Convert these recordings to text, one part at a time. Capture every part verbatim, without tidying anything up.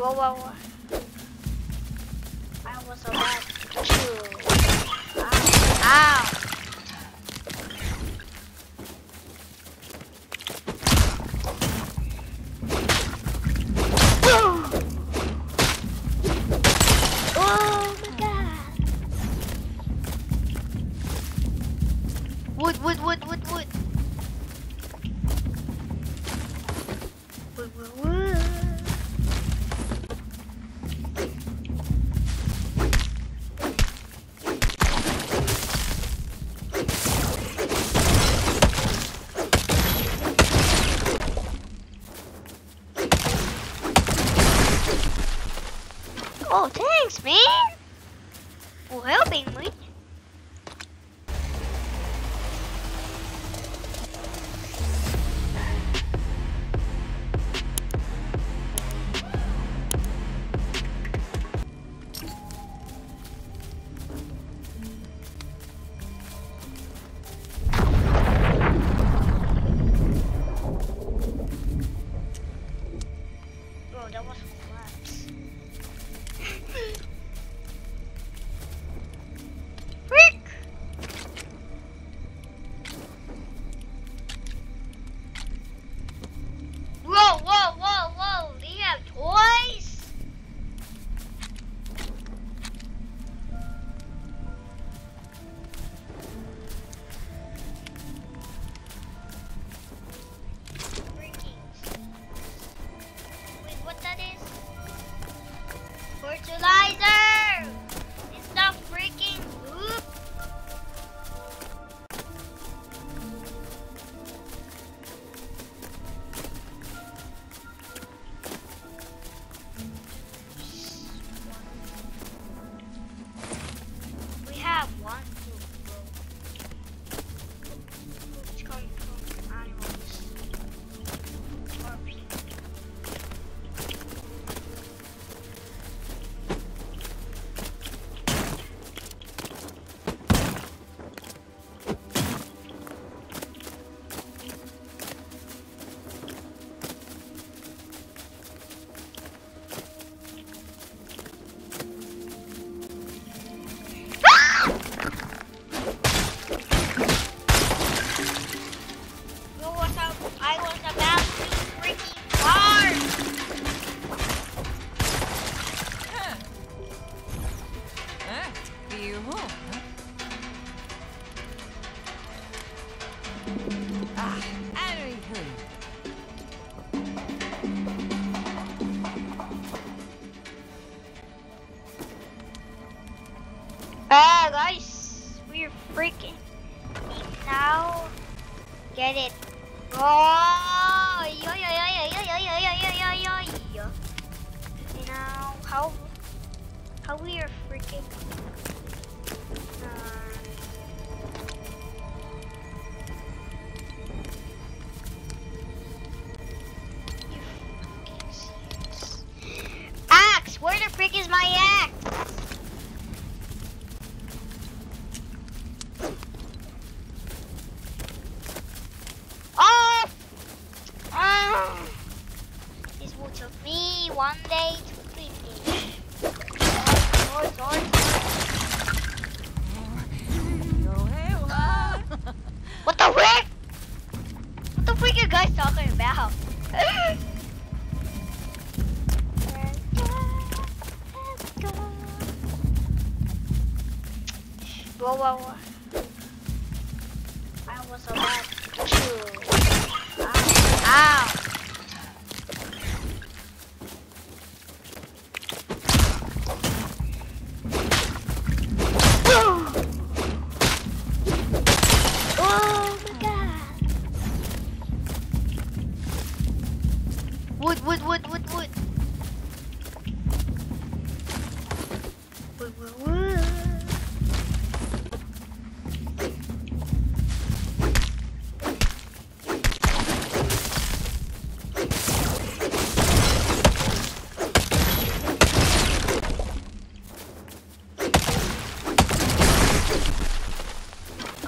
Whoa, whoa, whoa. I was about to. Ow. Ow. Wood, wood, wood, wood, wood, wood, wood. Oh, thanks, man, for helping me. Fertilizer! It's not freaking poop! We have one poop, which comes from animals or people. Ah, guys, we're freaking now. Get it? Oh, yo, yo, yo, yo, yo, yo, yo, yo, yo, yo. Now, how, how we are freaking. Uh, Where the frick is my axe? Oh! Oh! This will take me one day to finish. Oh, sorry, sorry. What the frick? What the frick are you guys talking about? Whoa, whoa, whoa. I was about to. Ow. Ow.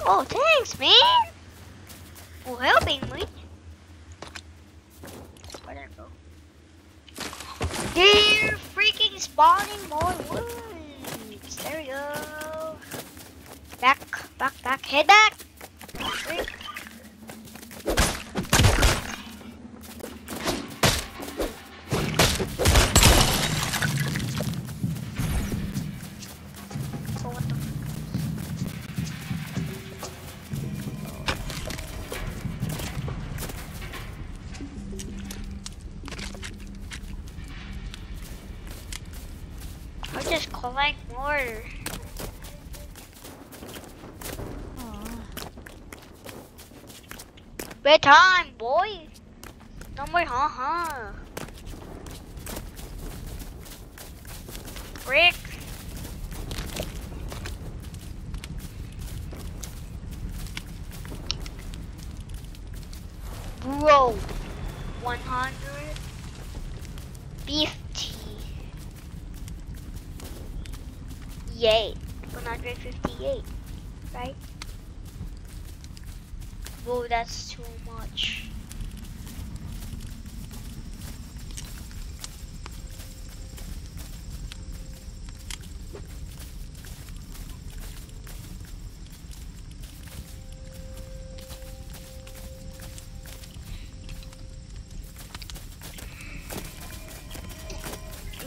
Oh, thanks, man, for helping me. Where'd I go? They're freaking spawning more wounds. There we go. Back, back, back. Head back. Freak. Just collect more. Bedtime, boy. No more, huh? Huh? Rick. Bro. One hundred beef. one hundred fifty-eight, right? Whoa, that's too much.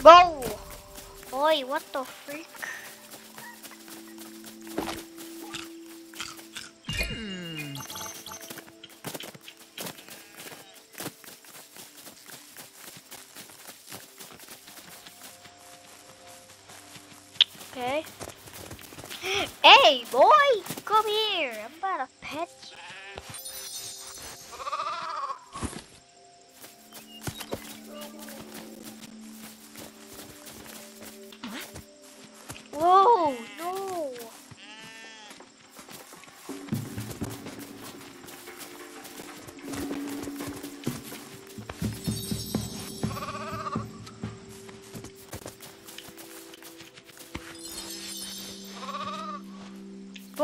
Whoa! Boy, what the freak? Okay. Hey, boy, come here. I'm about to pet you. Whoa, no.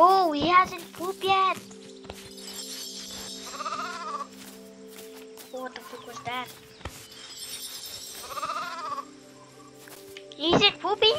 Oh, he hasn't pooped yet. What the fuck was that? Is it pooping?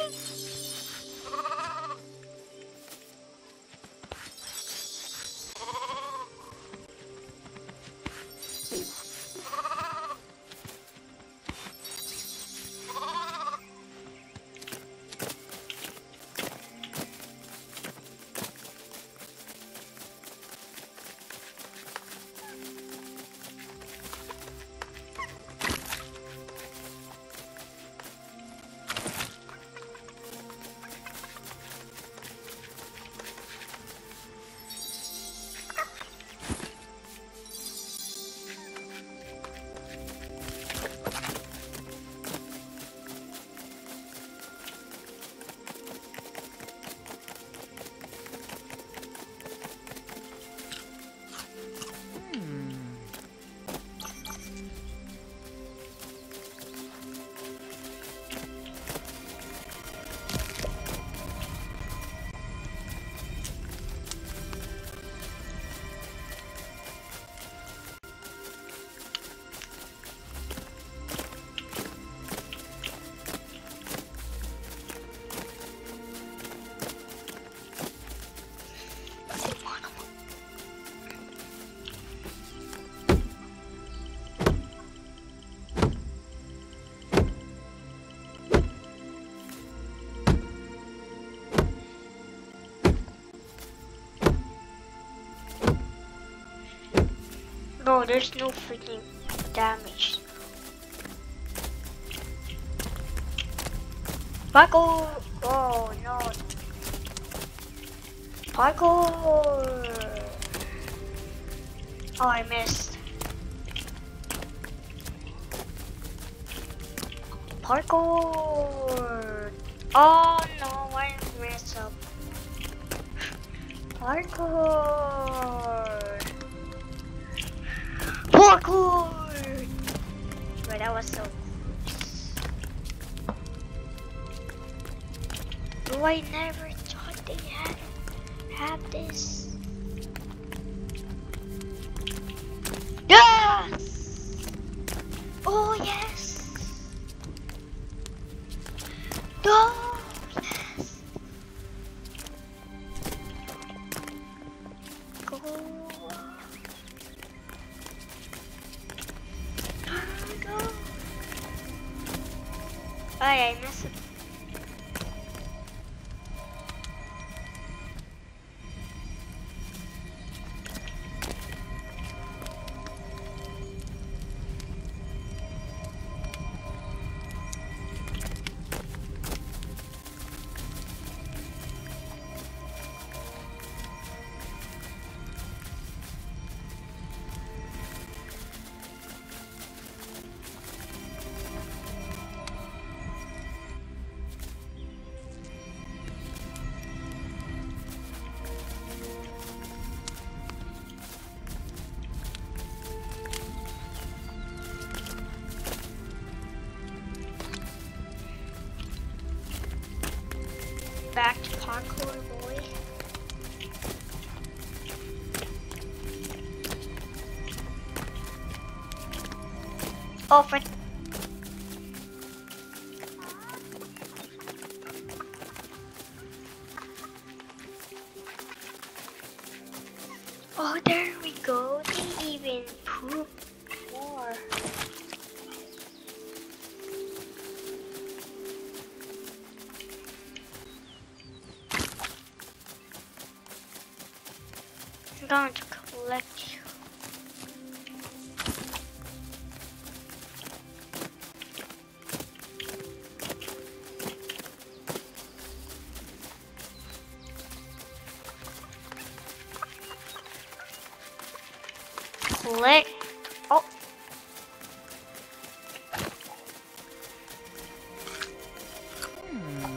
No, there's no freaking damage. Michael! Oh no. Michael! Oh, I missed. Parkour! Oh no, I messed up. Parkour! Parkour! Right, that was so close. Oh, I never thought they had have this. Yes! Oh yes! Oh yeah, I missed it. Back to parkour, boy. Oh, friend. Oh, there we go. They even poop more. I'm going to collect you. Collect. Oh. Hmm.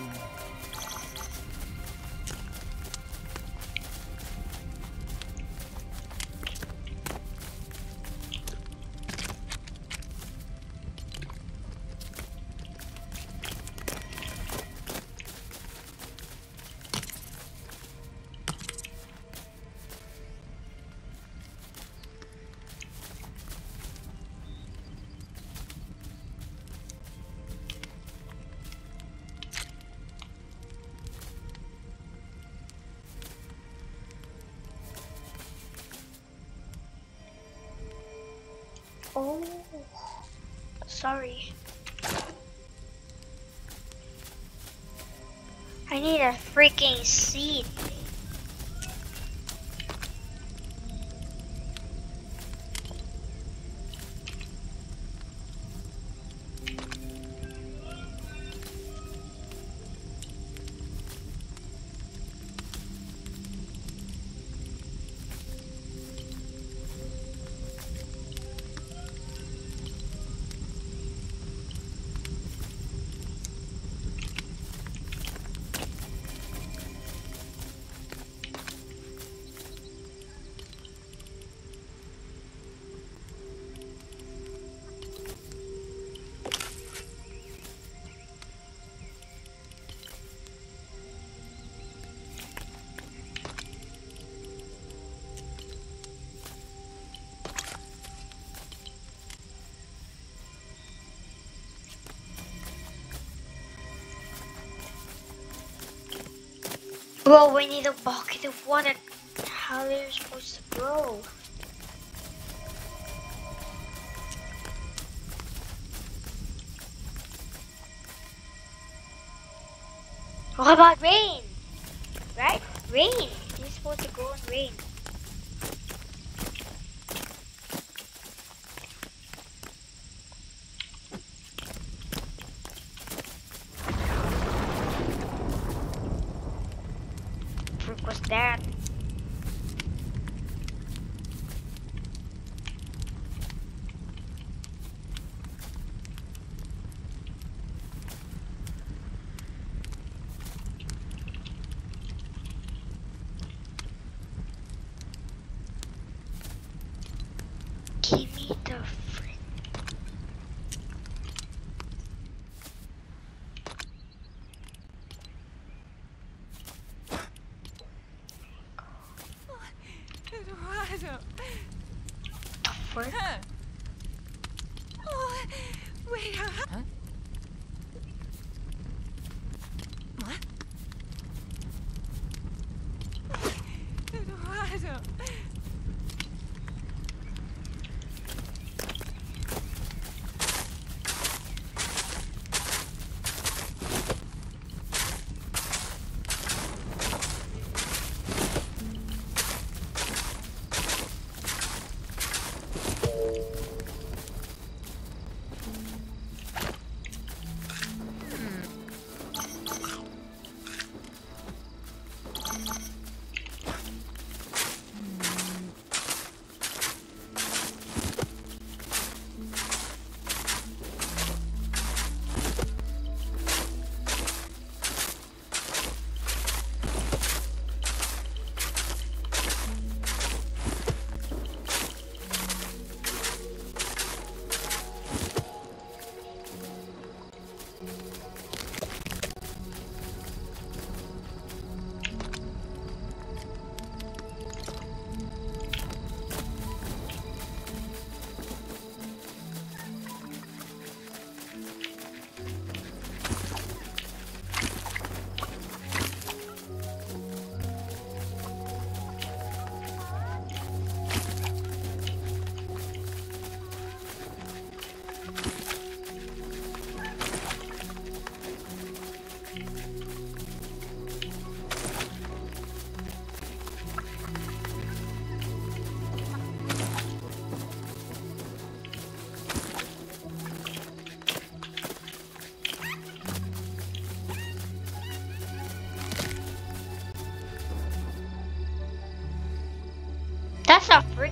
Oh, sorry. I need a freaking seed. Bro, we need a bucket of water. How are you supposed to grow? What about rain? Right? Rain. You're supposed to grow in rain. What's that? Give me the friend.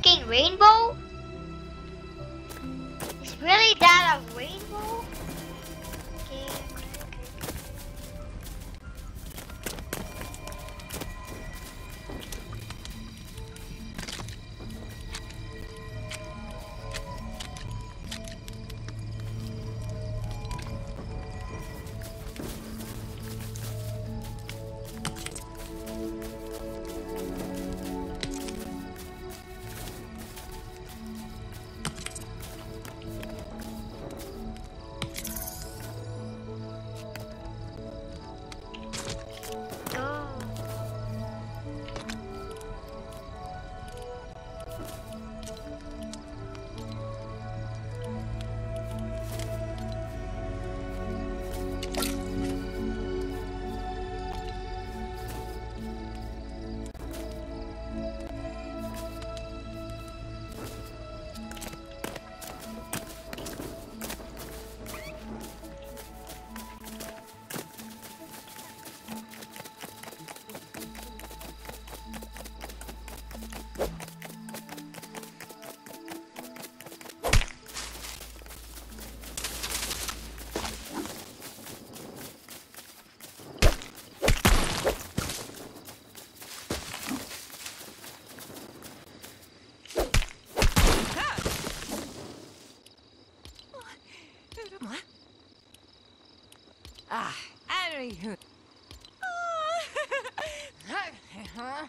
freaking rainbow? Is really that a rainbow? Okay, ah, I don't know. Huh?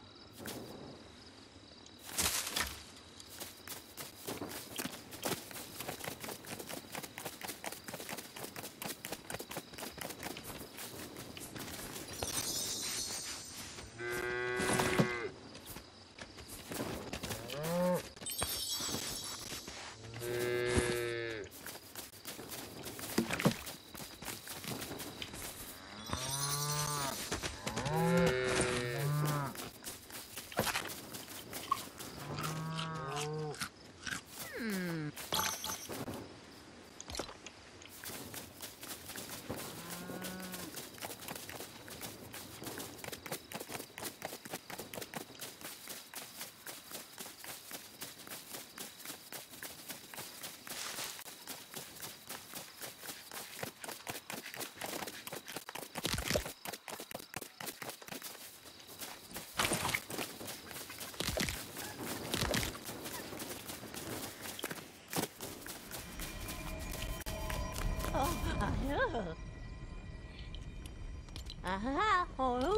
Aha! Oh!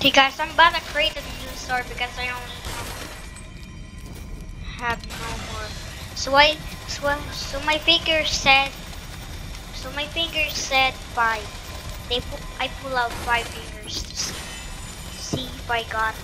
Okay guys, I'm about to create a new sword because I don't have no more. So I, so, I, so my finger said, so my finger said five. They, pu I pull out five fingers to see, see if I got